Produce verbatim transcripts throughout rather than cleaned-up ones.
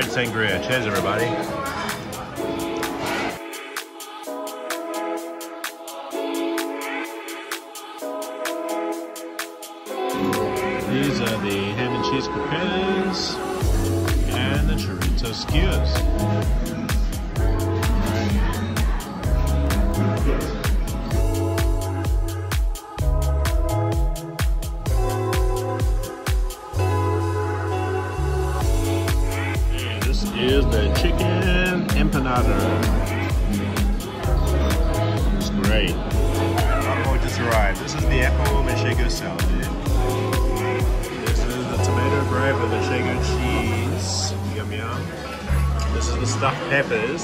Red Sangria. Cheers, everybody. These are the ham and cheese croquettes and the chorizo skewers. Is the chicken empanada. It's great. Apple just arrived. This is the apple manchego salad. This is the tomato bread with manchego cheese. Yum yum. This is the stuffed peppers.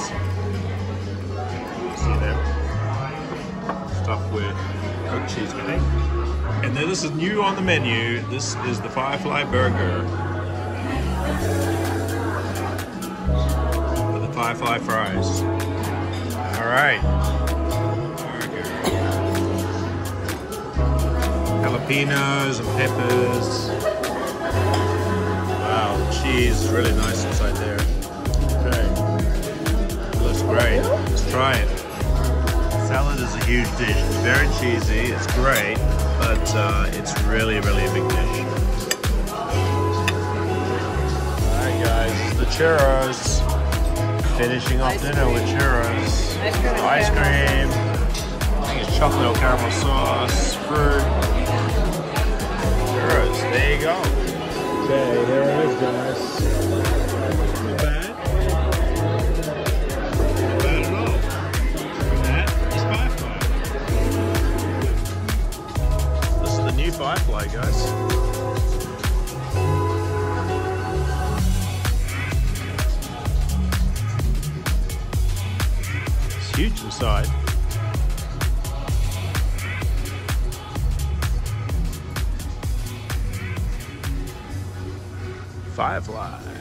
You see them? Stuffed with cooked cheese, I think. And then this is new on the menu. This is the Firefly burger. Firefly fries. All right. Jalapenos and peppers. Wow, cheese is really nice inside there. Okay. Looks great. Let's try it. Salad is a huge dish. It's very cheesy. It's great, but uh, it's really, really a big dish. All right, guys. The churros. Finishing off dinner with churros, ice cream, I think it's chocolate or caramel sauce, fruit, churros, there you go. Okay, there it is, guys. Not bad. Not bad at all. And that is Firefly. This is the new Firefly, guys. Huge inside. Firefly.